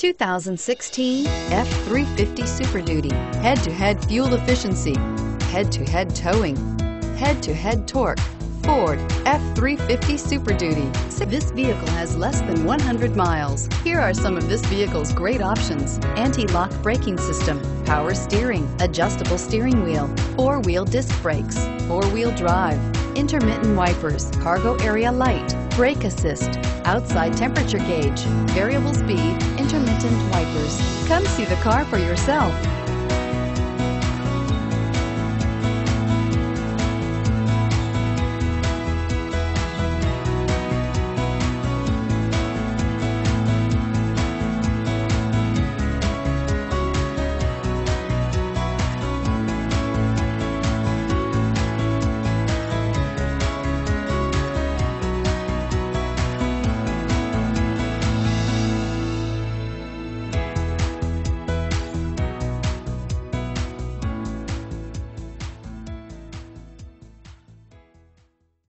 2016 F-350 Super Duty. Head-to-head fuel efficiency, head-to-head towing, head-to-head torque. Ford F-350 Super Duty. This vehicle has less than 100 miles. Here are some of this vehicle's great options: anti-lock braking system, power steering, adjustable steering wheel, four-wheel disc brakes, four-wheel drive, intermittent wipers, cargo area light, brake assist, outside temperature gauge, variable speed, intermittent wipers. Come see the car for yourself.